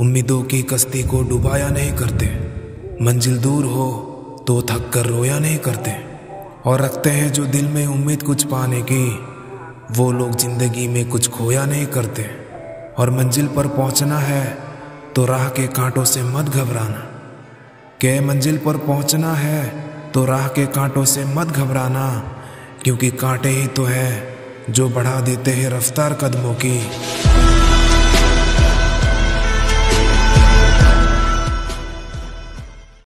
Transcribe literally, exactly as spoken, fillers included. उम्मीदों की कश्ती को डुबाया नहीं करते, मंजिल दूर हो तो थक कर रोया नहीं करते, और रखते हैं जो दिल में उम्मीद कुछ पाने की, वो लोग जिंदगी में कुछ खोया नहीं करते। और मंजिल पर पहुंचना है तो राह के कांटों से मत घबराना, के मंजिल पर पहुंचना है तो राह के कांटों से मत घबराना, क्योंकि कांटे ही तो है जो बढ़ा देते हैं रफ्तार कदमों की।